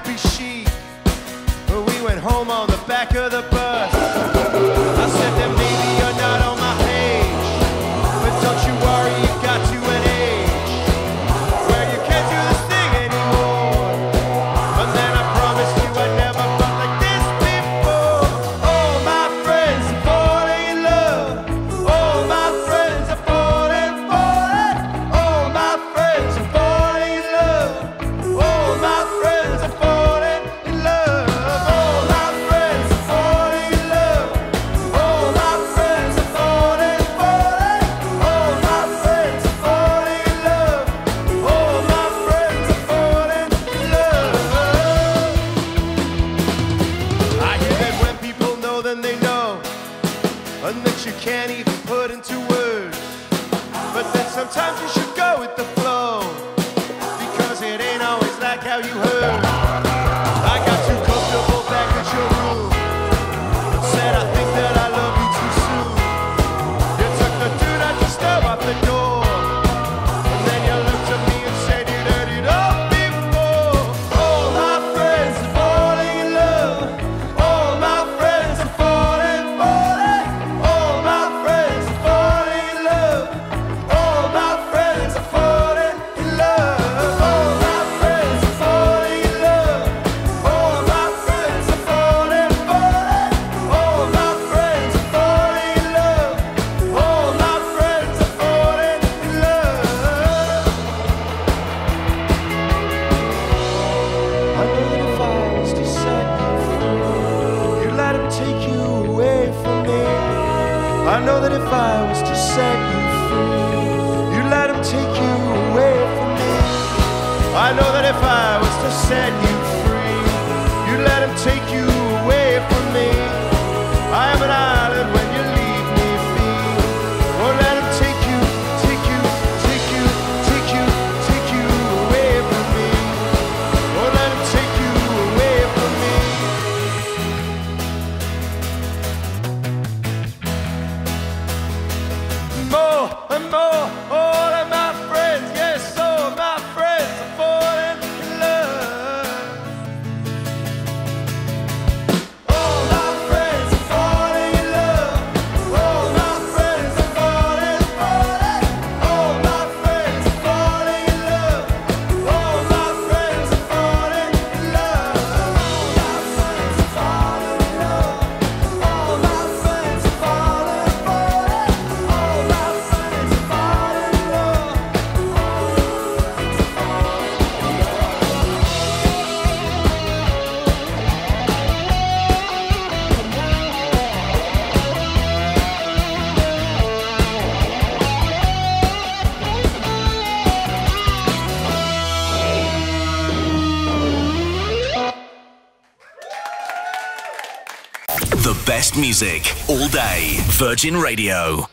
could be she. But we went home on the back of the bus. I said that maybe you're not on my page, but don't you worry, you got to an age where you can't do this thing anymore. But then I promised you I'd never felt like this before. All my friends are falling in love. All my friends are falling, falling. All my friends are falling in love. All my friends are falling in love. All my friends are falling in love. All my friends are falling, falling. All my friends are falling in love. All my friends are falling in love. I hear that when people know, then they know, and that you can't even put into words. But then sometimes you should go with the flow, because it ain't always like how you heard. I got too comfortable back at your room, said I think that I love you too soon. You took the do not disturb off the door, and then you looked at me and said you'd heard it all before. All my friends are falling in love. All my friends are falling, falling. All my friends are falling in love. All my friends are falling in love. All my friends are falling in love. All my friends are falling, falling. All my friends are falling in love. All my friends are falling in love. I know the vows to set you free. You let him take you away from me. I know that if I was to set you free, you let him take you away from me. I know that if I was to set you free, you let him take you away from me. I am an island when you leave me be. Oh, let him take you, take you, take you, take you, take you away from me. Oh, let him take you away from me. More and more, all of my friends, yes, all of my friends are falling in love. All my friends are falling in love. All my friends are falling, falling. All my friends are falling in love. All my friends are falling in love. All my friends are falling in love. All my friends are falling, falling. All my friends are falling in love. The best music all day. Virgin Radio.